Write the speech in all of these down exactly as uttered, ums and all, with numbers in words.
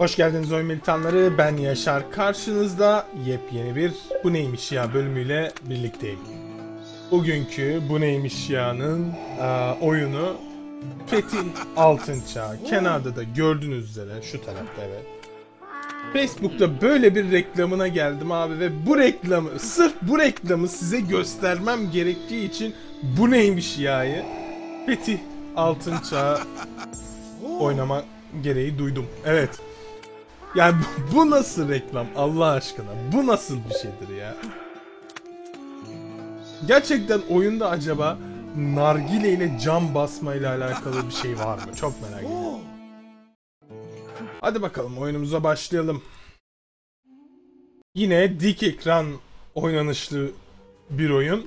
Hoş geldiniz oyun militanları, ben Yaşar, karşınızda yepyeni bir Bu Neymiş Ya bölümüyle birlikteyim. Bugünkü Bu Neymiş Ya'nın e, oyunu Fetih Altın Çağ. Kenarda da gördüğünüz üzere şu tarafta, evet. Facebook'ta böyle bir reklamına geldim abi ve bu reklamı, sırf bu reklamı size göstermem gerektiği için Bu Neymiş Ya'yı Fetih Altın Çağ oynama gereği duydum. Evet. Yani bu, bu nasıl reklam Allah aşkına? Bu nasıl bir şeydir ya? Gerçekten oyunda acaba nargile ile cam basmayla alakalı bir şey var mı? Çok merak ediyorum. Hadi bakalım oyunumuza başlayalım. Yine dik ekran oynanışlı bir oyun.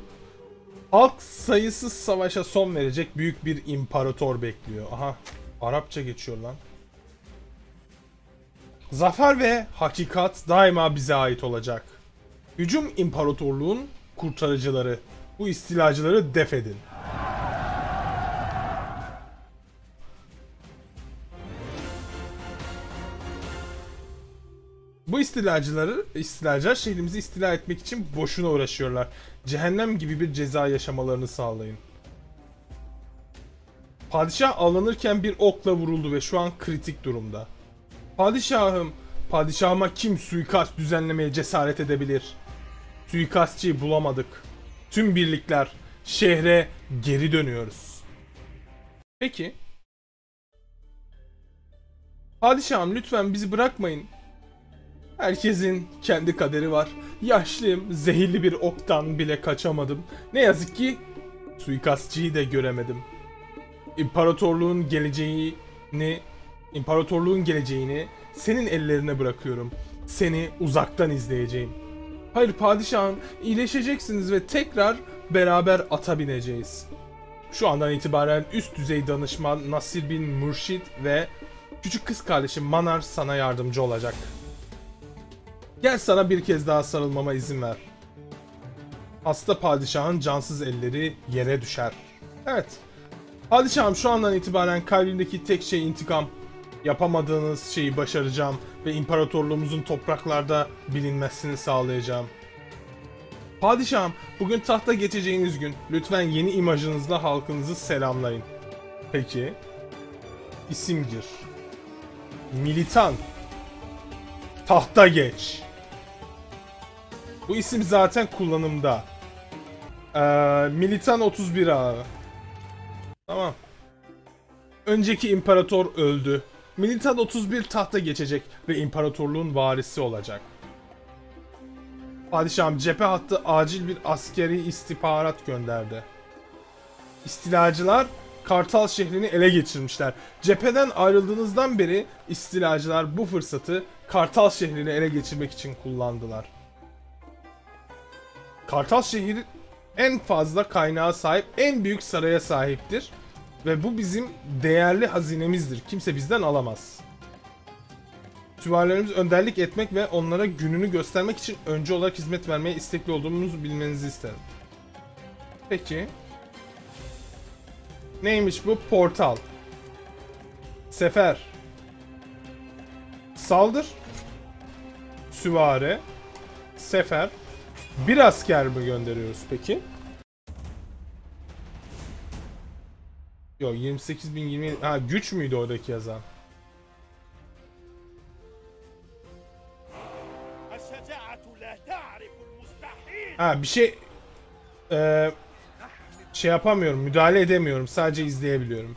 Halk sayısız savaşa son verecek büyük bir imparator bekliyor. Aha, Arapça geçiyor lan. Zafer ve hakikat daima bize ait olacak. Hücum imparatorluğun kurtarıcıları. Bu istilacıları def edin. Bu istilacıları, istilacılar şehrimizi istila etmek için boşuna uğraşıyorlar. Cehennem gibi bir ceza yaşamalarını sağlayın. Padişah avlanırken bir okla vuruldu ve şu an kritik durumda. Padişahım, padişahıma kim suikast düzenlemeye cesaret edebilir? Suikastçıyı bulamadık. Tüm birlikler şehre geri dönüyoruz. Peki. Padişahım lütfen bizi bırakmayın. Herkesin kendi kaderi var. Yaşlıyım, zehirli bir oktan bile kaçamadım. Ne yazık ki suikastçıyı da göremedim. İmparatorluğun geleceğini, imparatorluğun geleceğini senin ellerine bırakıyorum. Seni uzaktan izleyeceğim. Hayır padişahım, iyileşeceksiniz ve tekrar beraber ata bineceğiz. Şu andan itibaren üst düzey danışman Nasir bin Murşid ve küçük kız kardeşim Manar sana yardımcı olacak. Gel sana bir kez daha sarılmama izin ver. Hasta padişahın cansız elleri yere düşer. Evet. Padişahım şu andan itibaren kalbimdeki tek şey intikam. Yapamadığınız şeyi başaracağım ve imparatorluğumuzun topraklarda bilinmesini sağlayacağım. Padişahım bugün tahta geçeceğiniz gün, lütfen yeni imajınızla halkınızı selamlayın. Peki. İsim gir. Militan. Tahta geç. Bu isim zaten kullanımda. Ee, Militan otuz bir abi. Tamam. Önceki imparator öldü. Militan otuz bir tahta geçecek ve imparatorluğun varisi olacak. Padişahım cephe hattı acil bir askeri istihbarat gönderdi. İstilacılar Kartal şehrini ele geçirmişler. Cepheden ayrıldığınızdan beri istilacılar bu fırsatı Kartal şehrini ele geçirmek için kullandılar. Kartal şehri en fazla kaynağa sahip, en büyük saraya sahiptir. Ve bu bizim değerli hazinemizdir. Kimse bizden alamaz. Süvarilerimiz önderlik etmek ve onlara gününü göstermek için önce olarak hizmet vermeye istekli olduğumuzu bilmenizi isterim. Peki. Neymiş bu? Portal. Sefer. Saldır. Süvari. Sefer. Bir asker mi gönderiyoruz peki? Yok, yirmi sekiz bin yirmi yedi. Ha, güç müydü oradaki yazan? Ha, bir şey ee, şey yapamıyorum, müdahale edemiyorum, sadece izleyebiliyorum.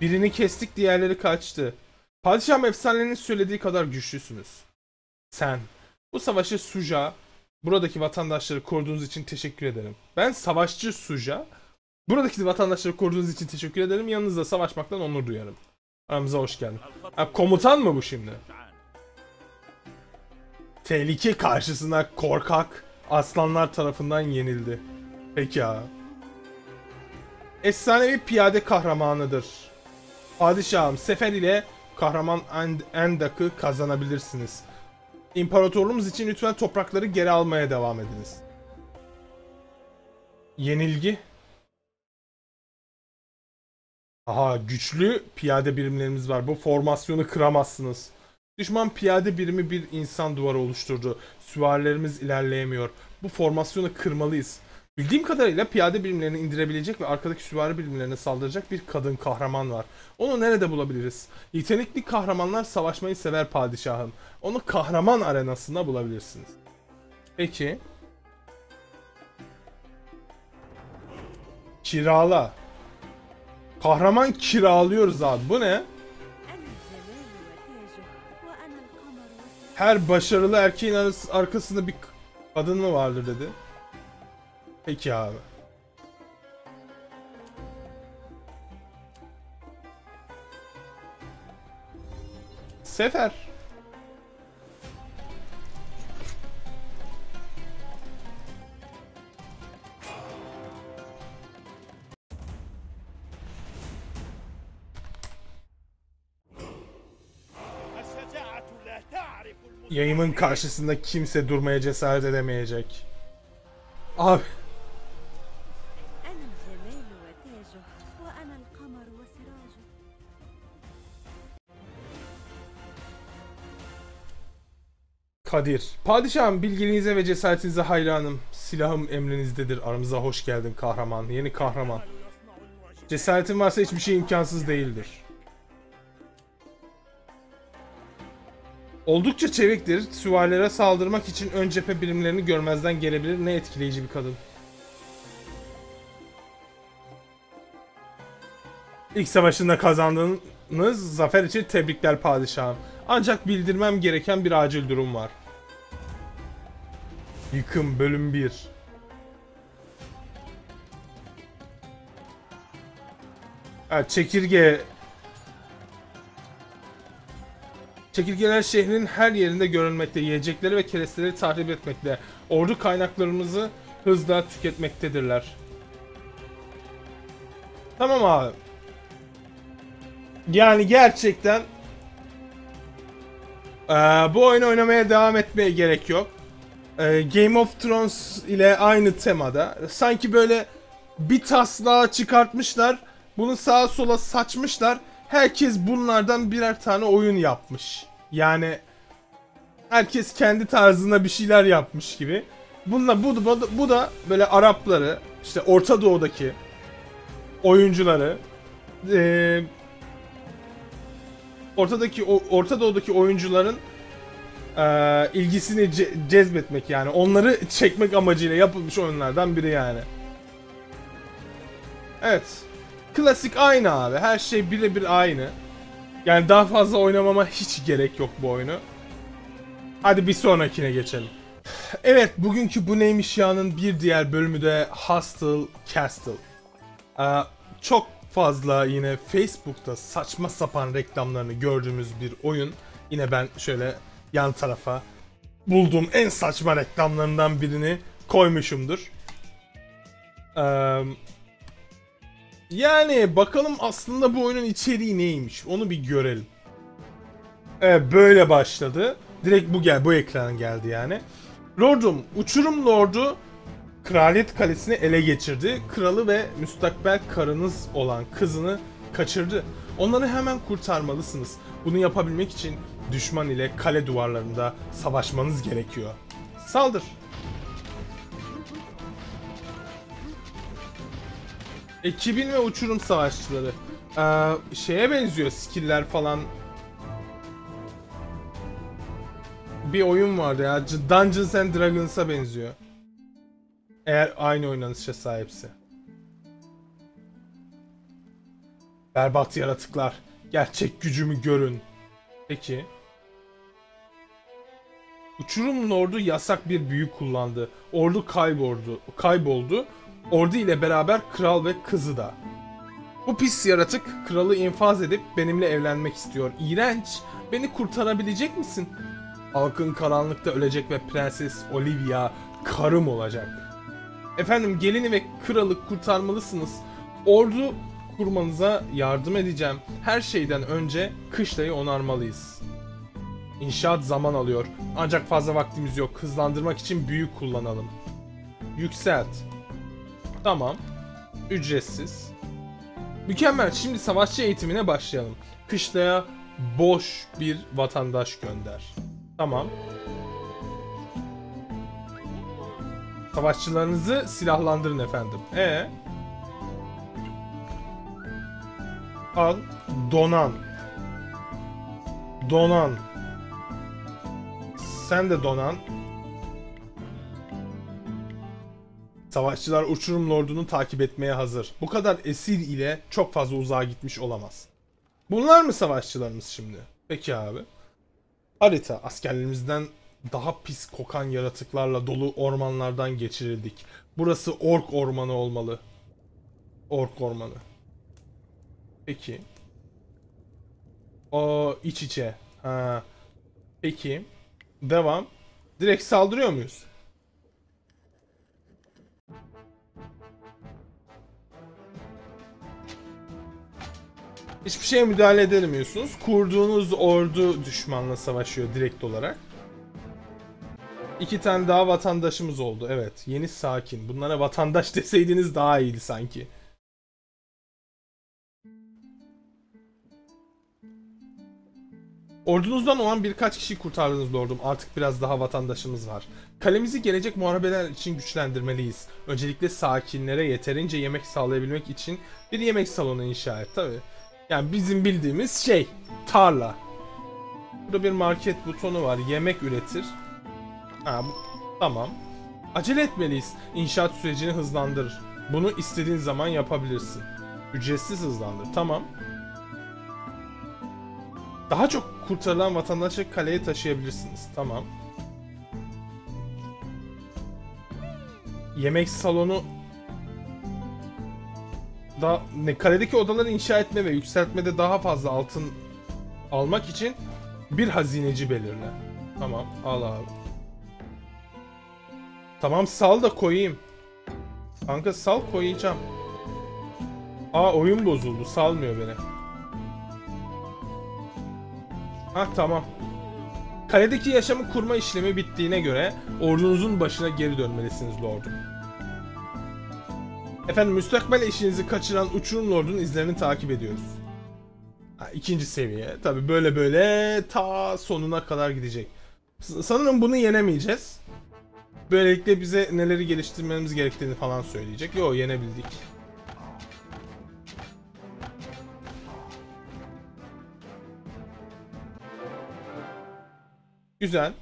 Birini kestik, diğerleri kaçtı. Padişahım efsanenin söylediği kadar güçlüsünüz. Sen. Bu savaşı Suja, buradaki vatandaşları koruduğunuz için teşekkür ederim. Ben savaşçı Suja. Buradaki vatandaşları koruduğunuz için teşekkür ederim. Yanınızda savaşmaktan onur duyarım. Aramıza hoş geldin. Ha, komutan mı bu şimdi? Tehlike karşısına korkak aslanlar tarafından yenildi. Peki ya. Efsanevi piyade kahramanıdır. Padişahım, sefer ile kahraman Endak'ı kazanabilirsiniz. İmparatorluğumuz için lütfen toprakları geri almaya devam ediniz. Yenilgi. Aha, güçlü piyade birimlerimiz var. Bu formasyonu kıramazsınız. Düşman piyade birimi bir insan duvarı oluşturdu. Süvarilerimiz ilerleyemiyor. Bu formasyonu kırmalıyız. Bildiğim kadarıyla piyade birimlerini indirebilecek ve arkadaki süvari birimlerine saldıracak bir kadın kahraman var. Onu nerede bulabiliriz? Yetenekli kahramanlar savaşmayı sever padişahım. Onu kahraman arenasında bulabilirsiniz. Peki. Kirala. Kahraman kiralıyoruz abi. Bu ne? Her başarılı erkeğin arkasında bir kadın mı vardır dedi. Peki abi. Sefer. Yayımın karşısında kimse durmaya cesaret edemeyecek. Abi. Kadir. Padişahım, bilginize ve cesaretinize hayranım. Silahım emrinizdedir. Aramıza hoş geldin kahraman. Yeni kahraman. Cesaretin varsa hiçbir şey imkansız değildir. Oldukça çeviktir. Süvarilere saldırmak için ön cephe birimlerini görmezden gelebilir. Ne etkileyici bir kadın. İlk savaşında kazandığınız zafer için tebrikler padişahım. Ancak bildirmem gereken bir acil durum var. Yıkım bölüm bir. Evet, çekirge. Çekirgeler şehrin her yerinde görünmekte, yiyecekleri ve keresteleri tahrip etmekte, ordu kaynaklarımızı hızla tüketmektedirler. Tamam abi. Yani gerçekten ee, bu oyunu oynamaya devam etmeye gerek yok. Ee, Game of Thrones ile aynı temada. Sanki böyle bir taslağı çıkartmışlar, bunu sağa sola saçmışlar. Herkes bunlardan birer tane oyun yapmış. Yani herkes kendi tarzında bir şeyler yapmış gibi. Bununla bu, bu, bu da böyle Arapları, işte Orta Doğu'daki oyuncuları, ee, ortadaki Orta Doğu'daki oyuncuların ee, ilgisini ce cezbetmek, yani onları çekmek amacıyla yapılmış oyunlardan biri yani. Evet. Klasik aynı abi. Her şey birebir aynı. Yani daha fazla oynamama hiç gerek yok bu oyunu. Hadi bir sonrakine geçelim. Evet, bugünkü Bu Neymiş Ya'nın bir diğer bölümü de Hustle Castle. Ee, çok fazla yine Facebook'ta saçma sapan reklamlarını gördüğümüz bir oyun. Yine ben şöyle yan tarafa bulduğum en saçma reklamlarından birini koymuşumdur. Eee... Yani bakalım aslında bu oyunun içeriği neymiş, onu bir görelim. Evet, böyle başladı. Direkt bu gel, bu ekran geldi yani. Lordum, uçurum lordu kraliyet kalesini ele geçirdi. Kralı ve müstakbel karınız olan kızını kaçırdı. Onları hemen kurtarmalısınız. Bunu yapabilmek için düşman ile kale duvarlarında savaşmanız gerekiyor. Saldır. Ekibin ve uçurum savaşçıları. Ee, şeye benziyor skiller falan. Bir oyun vardı ya. Dungeons and Dragons'a benziyor. Eğer aynı oynanışa sahipse. Berbat yaratıklar. Gerçek gücümü görün. Peki. Uçurum lordu yasak bir büyü kullandı. Ordu kayboldu. Kayboldu. Ordu ile beraber kral ve kızı da. Bu pis yaratık kralı infaz edip benimle evlenmek istiyor. İğrenç. Beni kurtarabilecek misin? Halkın karanlıkta ölecek ve Prenses Olivia karım olacak. Efendim, gelini ve kralı kurtarmalısınız. Ordu kurmanıza yardım edeceğim. Her şeyden önce kışlayı onarmalıyız. İnşaat zaman alıyor. Ancak fazla vaktimiz yok. Hızlandırmak için büyü kullanalım. Yükselt. Tamam. Ücretsiz. Mükemmel. Şimdi savaşçı eğitimine başlayalım. Kışlaya boş bir vatandaş gönder. Tamam. Savaşçılarınızı silahlandırın efendim. Ee? Al. Donan. Donan. Sen de donan. Savaşçılar uçurum lordunu takip etmeye hazır. Bu kadar esir ile çok fazla uzağa gitmiş olamaz. Bunlar mı savaşçılarımız şimdi? Peki abi. Harita. Askerlerimizden daha pis kokan yaratıklarla dolu ormanlardan geçirildik. Burası ork ormanı olmalı. Ork ormanı. Peki. O iç içe. Ha. Peki. Devam. Direkt saldırıyor muyuz? Hiçbir şeye müdahale edemiyorsunuz. Kurduğunuz ordu düşmanla savaşıyor direkt olarak. İki tane daha vatandaşımız oldu. Evet. Yeni sakin. Bunlara vatandaş deseydiniz daha iyiydi sanki. Ordunuzdan olan birkaç kişi kurtardınız lordum. Artık biraz daha vatandaşımız var. Kalemizi gelecek muharebeler için güçlendirmeliyiz. Öncelikle sakinlere yeterince yemek sağlayabilmek için bir yemek salonu inşa et. Tabii. Yani bizim bildiğimiz şey. Tarla. Burada bir market butonu var. Yemek üretir. Ha, bu, tamam. Acele etmeliyiz. İnşaat sürecini hızlandır. Bunu istediğin zaman yapabilirsin. Ücretsiz hızlandır. Tamam. Daha çok kurtarılan vatandaşı kaleye taşıyabilirsiniz. Tamam. Yemek salonu da ne, kaledeki odaları inşa etme ve yükseltmede daha fazla altın almak için bir hazineci belirle. Tamam, al abi. Tamam, sal da koyayım. Kanka sal, koyacağım. Aa, oyun bozuldu, salmıyor beni. Ha, tamam. Kaledeki yaşamı kurma işlemi bittiğine göre ordunuzun başına geri dönmelisiniz lordum. Efendim, müstakbel işinizi kaçıran uçurum lordunun izlerini takip ediyoruz. Ha, ikinci seviye. Tabi böyle böyle ta sonuna kadar gidecek. Sanırım bunu yenemeyeceğiz. Böylelikle bize neleri geliştirmemiz gerektiğini falan söyleyecek. Yo, yenebildik. Güzel.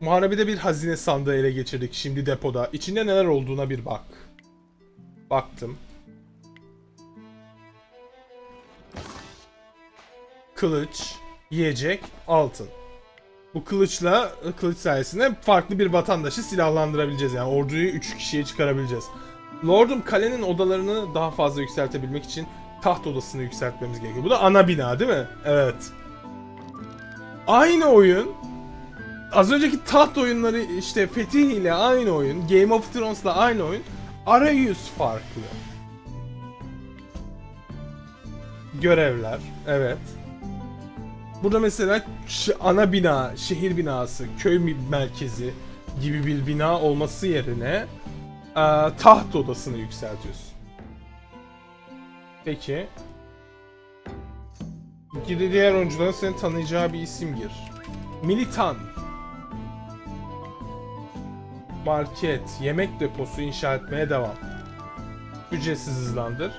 Muharebede bir hazine sandığı ele geçirdik. Şimdi depoda. İçinde neler olduğuna bir bak. Baktım. Kılıç, yiyecek, altın. Bu kılıçla, kılıç sayesinde farklı bir vatandaşı silahlandırabileceğiz. Yani orduyu üç kişiye çıkarabileceğiz. Lordum, kalenin odalarını daha fazla yükseltebilmek için taht odasını yükseltmemiz gerekiyor. Bu da ana bina değil mi? Evet. Aynı oyun. Az önceki taht oyunları işte Fetih ile aynı oyun. Game of Thrones ile aynı oyun. Arayüz farklı. Görevler. Evet. Burada mesela ana bina, şehir binası, köy merkezi gibi bir bina olması yerine taht odasını yükseltiyorsun. Peki. Diğer oyuncuların seni tanıyacağı bir isim gir. Militan. Market, yemek deposu inşa etmeye devam. Ücretsiz hızlandır.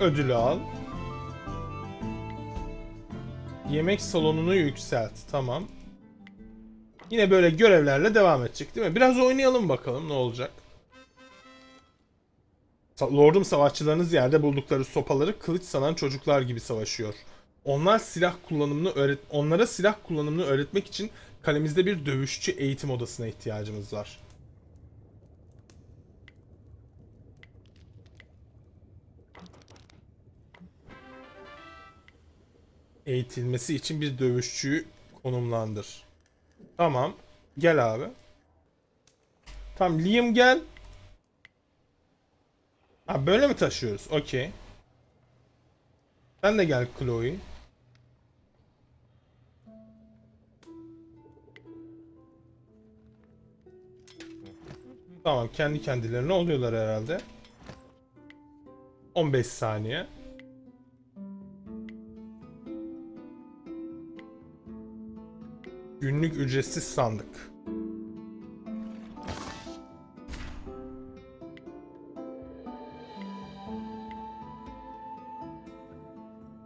Ödülü al. Yemek salonunu yükselt. Tamam. Yine böyle görevlerle devam edecek değil mi? Biraz oynayalım bakalım ne olacak. Lordum, savaşçılarınız yerde buldukları sopaları kılıç sanan çocuklar gibi savaşıyor. Onlar silah kullanımını öğret onlara silah kullanımını öğretmek için kalemizde bir dövüşçü eğitim odasına ihtiyacımız var. Eğitilmesi için bir dövüşçüyü konumlandır. Tamam. Gel abi. Tamam, Liam gel. Ha, böyle mi taşıyoruz? Okey. Sen de gel Chloe. Tamam, kendi kendilerine oluyorlar herhalde. on beş saniye. Günlük ücretsiz sandık.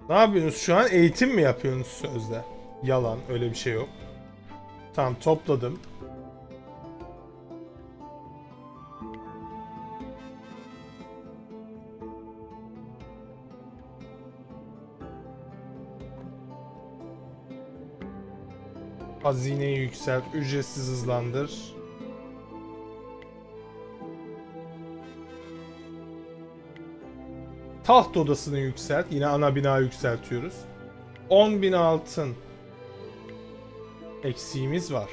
Ne yapıyorsunuz şu an? Eğitim mi yapıyorsunuz sözde? Yalan, öyle bir şey yok. Tamam, topladım. Hazineyi yükselt, ücretsiz hızlandır. Taht odasını yükselt. Yine ana bina yükseltiyoruz. on bin altın. Eksiğimiz var.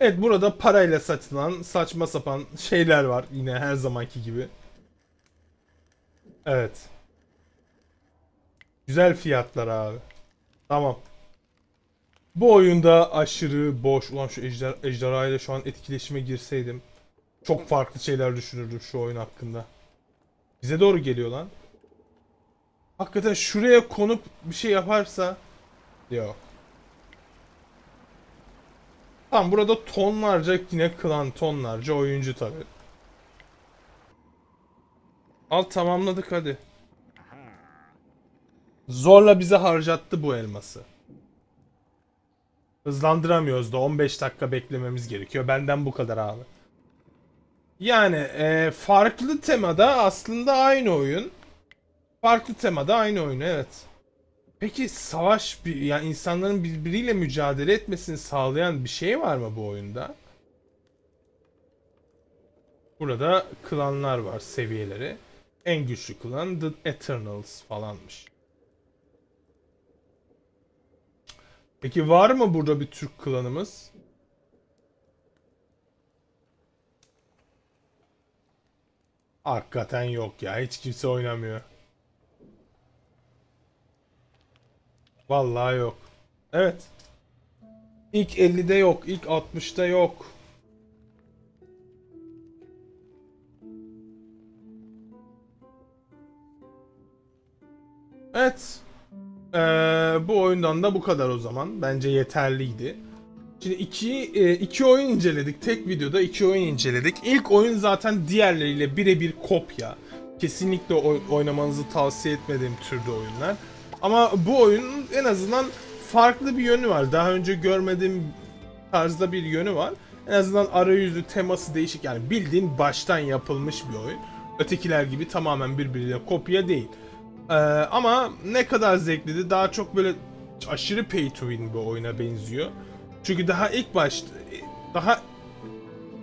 Evet, burada parayla satılan saçma sapan şeyler var. Yine her zamanki gibi. Evet. Güzel fiyatlar abi. Tamam. Bu oyunda aşırı boş. Ulan şu ejder, ejderha ile şu an etkileşime girseydim çok farklı şeyler düşünürdüm şu oyun hakkında. Bize doğru geliyor lan. Hakikaten şuraya konup bir şey yaparsa yok. Tam burada tonlarca yine klan, tonlarca oyuncu tabii. Al, tamamladık hadi. Zorla bize harcattı bu elması. Hızlandıramıyoruz da, on beş dakika beklememiz gerekiyor. Benden bu kadar abi. Yani e, farklı temada aslında aynı oyun. Farklı temada aynı oyun, evet. Peki savaş, bir, yani insanların birbiriyle mücadele etmesini sağlayan bir şey var mı bu oyunda? Burada klanlar var, seviyeleri. En güçlü klan The Eternals falanmış. Peki var mı burada bir Türk klanımız? Hakikaten yok ya. Hiç kimse oynamıyor. Vallahi yok. Evet. İlk ellide yok. İlk altmışta yok. Evet. Ee, bu oyundan da bu kadar o zaman. Bence yeterliydi. Şimdi iki, iki oyun inceledik. Tek videoda iki oyun inceledik. İlk oyun zaten diğerleriyle birebir kopya. Kesinlikle oynamanızı tavsiye etmediğim türde oyunlar. Ama bu oyunun en azından farklı bir yönü var. Daha önce görmediğim tarzda bir yönü var. En azından arayüzü, teması değişik. Yani bildiğin baştan yapılmış bir oyun. Ötekiler gibi tamamen birbiriyle kopya değil. Ee, ama ne kadar zevkliydi. Daha çok böyle aşırı pay to win bir oyuna benziyor. Çünkü daha ilk başta, daha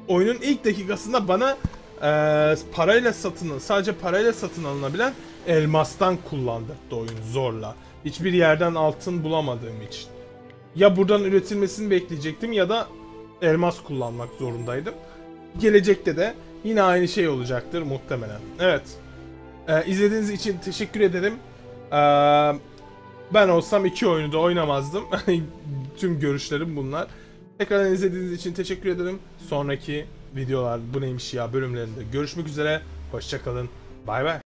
oyunun ilk dakikasında bana e, parayla satın, sadece parayla satın alınabilen elmastan kullandırdı oyun zorla. Hiçbir yerden altın bulamadığım için. Ya buradan üretilmesini bekleyecektim ya da elmas kullanmak zorundaydım. Gelecekte de yine aynı şey olacaktır muhtemelen. Evet. Ee, izlediğiniz için teşekkür ederim. Ee, ben olsam iki oyunu da oynamazdım. Tüm görüşlerim bunlar. Tekrar izlediğiniz için teşekkür ederim. Sonraki videolar Bu Neymiş Ya bölümlerinde görüşmek üzere. Hoşça kalın. Bay bay.